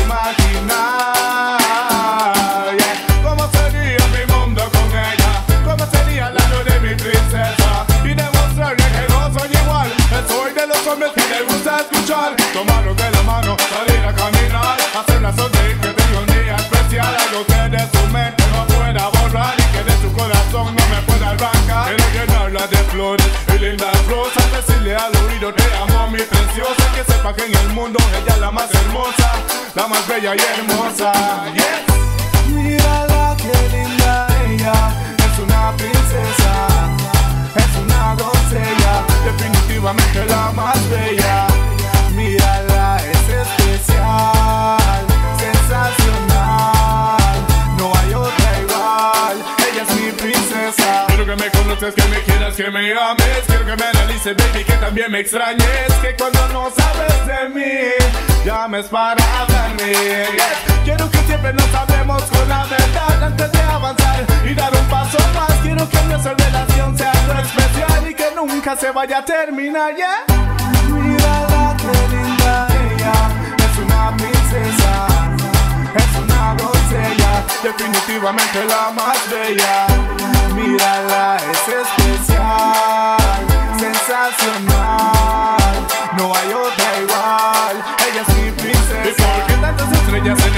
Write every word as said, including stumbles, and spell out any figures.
imaginar, yeah. ¿Cómo sería mi mundo con ella? ¿Cómo sería el lado de mi princesa? Y demostrarle que no soy igual. Soy de los hombres que le gusta escuchar. Tomarlo de la mano, salir a caminar, hacerla sonreír, que tengo un día especial. Algo que de su mente no pueda borrar y que de su corazón no me pueda arrancar. Quiero llenarla de flores y lindas rosas, decirle al oído te amo, mi preciosa. Que sepa que en el mundo ella es la más hermosa, la más bella y hermosa, yes. Mírala que linda ella, es una princesa, es una doncella, definitivamente la más bella. Mírala, es especial, sensacional, no hay otra igual, ella es mi princesa. Quiero que me conoces, que me quieras, que me ames, quiero que me analices, baby, que también me extrañes, que cuando no sabes de mí llames para hablarme, yes. Quiero que siempre nos hablemos con la verdad antes de avanzar y dar un paso más. Quiero que nuestra relación sea algo especial y que nunca se vaya a terminar, yeah. Mírala que linda ella, es una princesa, es una doncella, definitivamente la más bella. Mírala, es especial, sensacional, no hay otra igual. Yes.